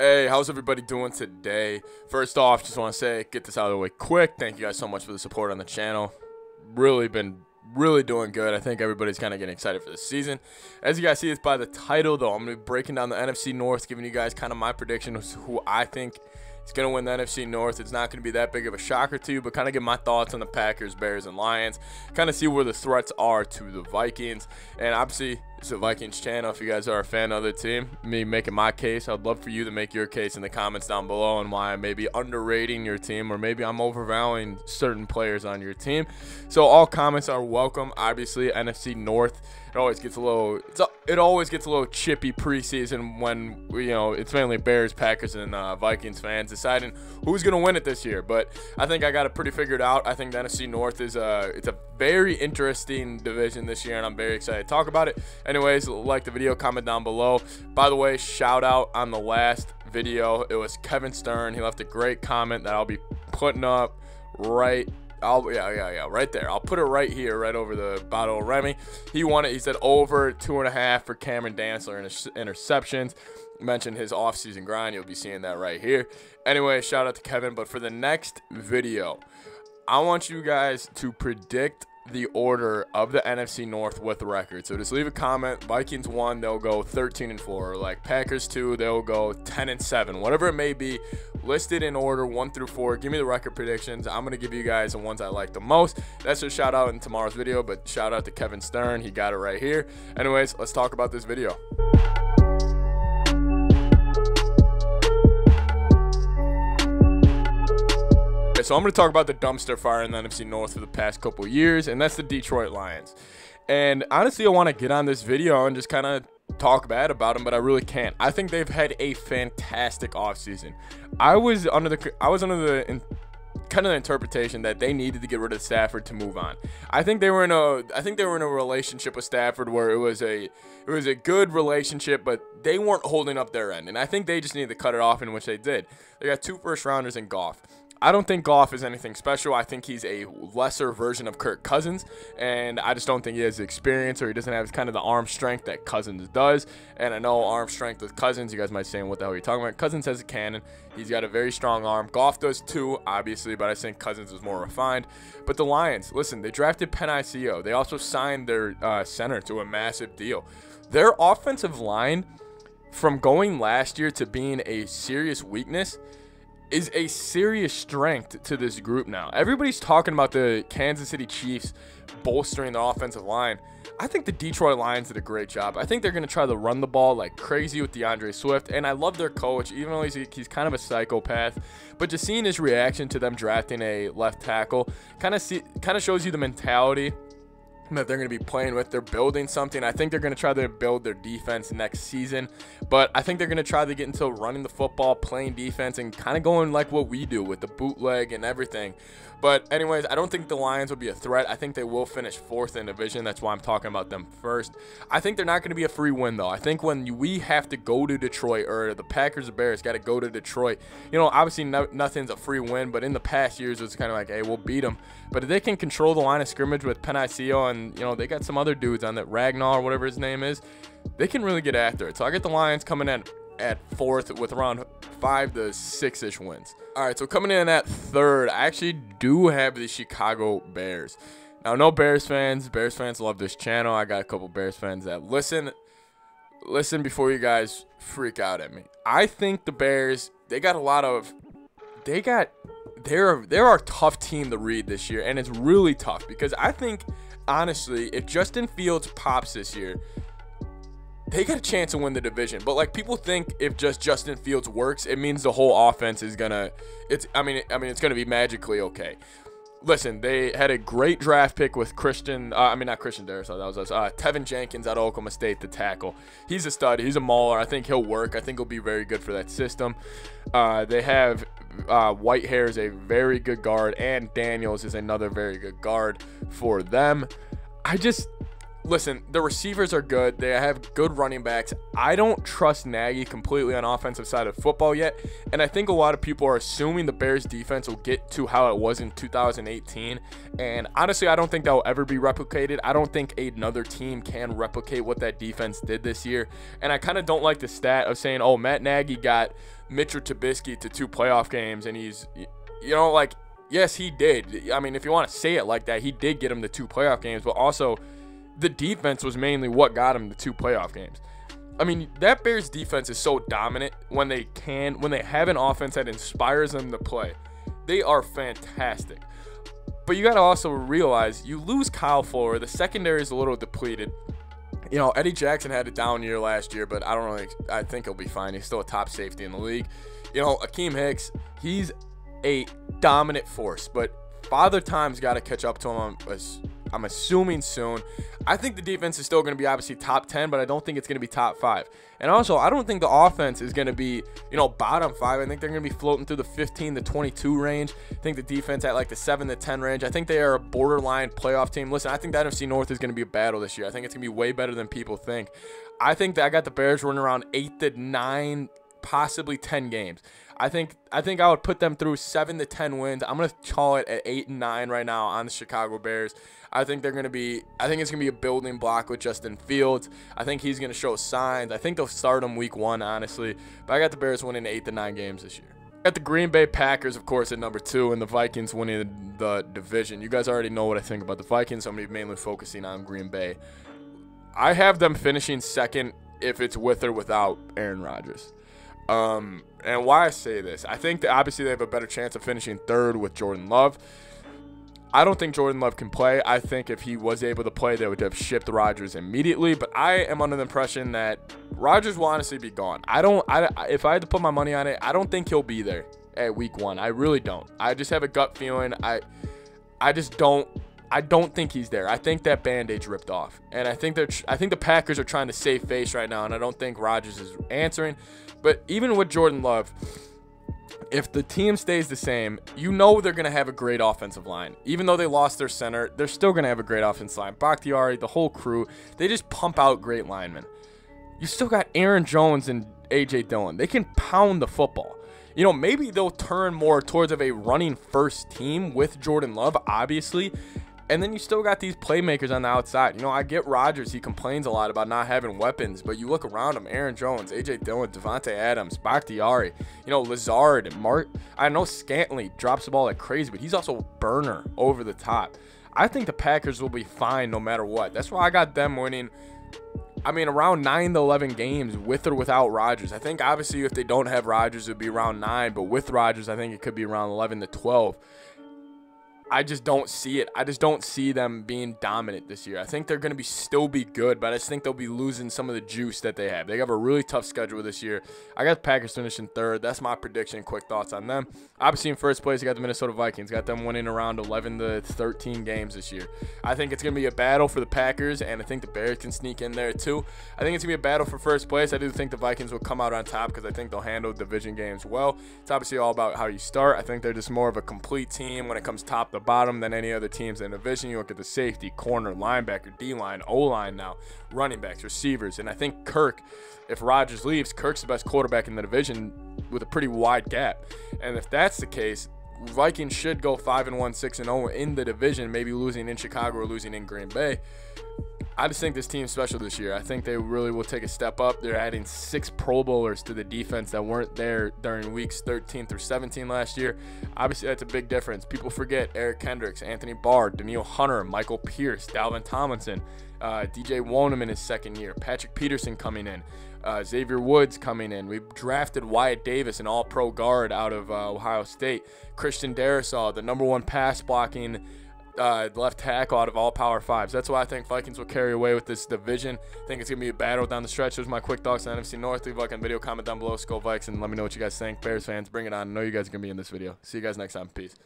Hey, how's everybody doing today? First off, just want to say, get this out of the way quick. Thank you guys so much for the support on the channel. Really doing good. I think everybody's kind of getting excited for this season. As you guys see, it's by the title, though. I'm going to be breaking down the NFC North, giving you guys kind of my predictions, who I think is going to win the NFC North. It's not going to be that big of a shocker to you, but kind of get my thoughts on the Packers, Bears, and Lions. Kind of see where the threats are to the Vikings. And obviously, it's a Vikings channel. If you guys are a fan of the team, me making my case, I'd love for you to make your case in the comments down below and why I may be underrating your team, or maybe I'm overvaluing certain players on your team. So all comments are welcome. Obviously, NFC North, it always gets a little chippy preseason when, you know, it's mainly Bears, Packers, and Vikings fans deciding who's gonna win it this year. But I think I got it pretty figured out. I think the NFC North is a very interesting division this year, and I'm very excited to talk about it. Anyways, like the video, comment down below. By the way, shout out on the last video. It was Kevin Stern. He left a great comment that I'll be putting up right there. I'll put it right here, right over the bottle of Remy. He wanted, he said over 2.5 for Cameron Dantzler and his interceptions. Mentioned his offseason grind. You'll be seeing that right here. Anyway, shout out to Kevin. But for the next video, I want you guys to predict the order of the NFC North with record. So just leave a comment. Vikings 1, they'll go 13-4. Like Packers 2, they'll go 10-7. Whatever it may be, listed in order 1 through 4. Give me the record predictions. I'm gonna give you guys the ones I like the most. That's a shout out in tomorrow's video. But shout out to Kevin Stern. He got it right here. Anyways, let's talk about this video. So I'm going to talk about the dumpster fire in the NFC North for the past couple years, and that's the Detroit Lions. And honestly, I want to get on this video and just kind of talk bad about them, but I really can't. I think they've had a fantastic offseason. I was under the interpretation that they needed to get rid of Stafford to move on. I think they were in a relationship with Stafford where it was a good relationship, but they weren't holding up their end, and I think they just needed to cut it off, in which they did. They got 2 first-rounders in Goff. I don't think Goff is anything special. I think he's a lesser version of Kirk Cousins, and I just don't think he has the experience, or he doesn't have kind of the arm strength that Cousins does. And I know arm strength with Cousins, you guys might say, what the hell are you talking about? Cousins has a cannon. He's got a very strong arm. Goff does too, obviously, but I think Cousins is more refined. But the Lions, listen, they drafted Penei Sewell. They also signed their center to a massive deal. Their offensive line, from going last year to being a serious weakness, is a serious strength to this group now. Everybody's talking about the Kansas City Chiefs bolstering the offensive line. I think the Detroit Lions did a great job. I think they're going to try to run the ball like crazy with DeAndre Swift, and I love their coach, even though he's kind of a psychopath. But just seeing his reaction to them drafting a left tackle kind of shows you the mentality that they're going to be playing with. They're building something. I think they're going to try to build their defense next season, but I think they're going to try to get into running the football, playing defense, and kind of going like what we do with the bootleg and everything. But anyways, I don't think the Lions will be a threat. I think they will finish 4th in division. That's why I'm talking about them first. I think they're not going to be a free win, though. I think when we have to go to Detroit, or the Packers or Bears got to go to Detroit, you know, obviously nothing's a free win, but in the past years, it's kind of like, hey, we'll beat them. But if they can control the line of scrimmage with Penei Sewell, and, you know, they got some other dudes on that, Ragnar or whatever his name is, they can really get after it. So I get the Lions coming in at 4th with around 5 to 6-ish wins. All right, so coming in at 3rd, I actually do have the Chicago Bears. Now, no Bears fans. Bears fans love this channel. I got a couple Bears fans that listen before you guys freak out at me. I think the Bears, they're a tough team to read this year, and it's really tough because I think, honestly, if Justin Fields pops this year, they got a chance to win the division. But like, people think if just Justin Fields works, it means the whole offense is gonna, it's gonna be magically okay. Listen, they had a great draft pick with Tevin Jenkins out of Oklahoma State, the tackle. He's a stud. He's a mauler. I think he'll work. I think he'll be very good for that system. They have Whitehair is a very good guard, and Daniels is another very good guard for them. Listen, the receivers are good. They have good running backs. I don't trust Nagy completely on offensive side of football yet, and I think a lot of people are assuming the Bears defense will get to how it was in 2018, and honestly, I don't think that will ever be replicated. I don't think another team can replicate what that defense did this year, and I kind of don't like the stat of saying, oh, Matt Nagy got Mitchell Trubisky to 2 playoff games, and he's, you know, like, yes, he did. I mean, if you want to say it like that, he did get him to 2 playoff games, but also the defense was mainly what got him to 2 playoff games. I mean, that Bears defense is so dominant when they have an offense that inspires them to play. They are fantastic. But you got to also realize you lose Kyle Fuller. The secondary is a little depleted. You know, Eddie Jackson had a down year last year, but I don't really, I think he'll be fine. He's still a top safety in the league. You know, Akeem Hicks, he's a dominant force, but Father Time's got to catch up to him. I'm assuming soon. I think the defense is still going to be obviously top 10, but I don't think it's going to be top 5. And also, I don't think the offense is going to be, you know, bottom 5. I think they're going to be floating through the 15 to 22 range. I think the defense at like the 7 to 10 range. I think they are a borderline playoff team. Listen, I think the NFC North is going to be a battle this year. I think it's going to be way better than people think. I think that I got the Bears running around 8 to 9, possibly 10 games. I think I would put them through 7 to 10 wins. I'm gonna call it at 8 and 9 right now on the Chicago Bears. I think it's gonna be a building block with Justin Fields. I think he's gonna show signs. I think they'll start him week 1, honestly. But I got the Bears winning 8 to 9 games this year. Got the Green Bay Packers, of course, at number 2, and the Vikings winning the division. You guys already know what I think about the Vikings, so I'm gonna be mainly focusing on Green Bay. I have them finishing 2nd if it's with or without Aaron Rodgers. And why I say this, I think that obviously they have a better chance of finishing 3rd with Jordan Love. I don't think Jordan Love can play. I think if he was able to play, they would have shipped Rodgers immediately. But I am under the impression that Rodgers will honestly be gone. If I had to put my money on it, I don't think he'll be there at week 1. I really don't. I just have a gut feeling. I don't think he's there. I think that bandage ripped off, and I think the Packers are trying to save face right now, and I don't think Rodgers is answering. But even with Jordan Love, if the team stays the same, you know they're going to have a great offensive line. Even though they lost their center, they're still going to have a great offensive line. Bakhtiari, the whole crew, they just pump out great linemen. You still got Aaron Jones and AJ Dillon. They can pound the football. You know, maybe they'll turn more towards of a running first team with Jordan Love, obviously. And then you still got these playmakers on the outside. You know, I get Rodgers. He complains a lot about not having weapons. But you look around him, Aaron Jones, AJ Dillon, Devontae Adams, Bakhtiari, you know, Lazard, and Mark. I know Scantley drops the ball like crazy, but he's also a burner over the top. I think the Packers will be fine no matter what. That's why I got them winning, I mean, around 9 to 11 games with or without Rodgers. I think, obviously, if they don't have Rodgers, it would be around 9. But with Rodgers, I think it could be around 11 to 12. I just don't see it. I just don't see them being dominant this year. I think they're going to be still be good, but I just think they'll be losing some of the juice that they have. They have a really tough schedule this year. I got the Packers finishing 3rd. That's my prediction. Quick thoughts on them. Obviously, in 1st place, you got the Minnesota Vikings. Got them winning around 11 to 13 games this year. I think it's going to be a battle for the Packers, and I think the Bears can sneak in there too. I think it's going to be a battle for 1st place. I do think the Vikings will come out on top because I think they'll handle division games well. It's obviously all about how you start. I think they're just more of a complete team when it comes top to bottom than any other teams in the division. You look at the safety, corner, linebacker, D-line, O-line now, running backs, receivers, and I think Kirk, if Rodgers leaves, Kirk's the best quarterback in the division with a pretty wide gap. And if that's the case, Vikings should go 5-1, 6-0 in the division, maybe losing in Chicago or losing in Green Bay. I just think this team's special this year. I think they really will take a step up. They're adding 6 Pro Bowlers to the defense that weren't there during weeks 13 through 17 last year. Obviously, that's a big difference. People forget Eric Hendricks, Anthony Barr, Demil Hunter, Michael Pierce, Dalvin Tomlinson, DJ Wonham in his 2nd year, Patrick Peterson coming in, Xavier Woods coming in. We've drafted Wyatt Davis, an all-pro guard out of Ohio State. Christian Darrisaw, the #1 pass blocking left tackle out of all Power 5s. That's why I think Vikings will carry away with this division. I think it's going to be a battle down the stretch. Those are my quick thoughts on NFC North. Leave a like on the video, comment down below, Skull Vikes, and let me know what you guys think. Bears fans, bring it on. I know you guys are going to be in this video. See you guys next time. Peace.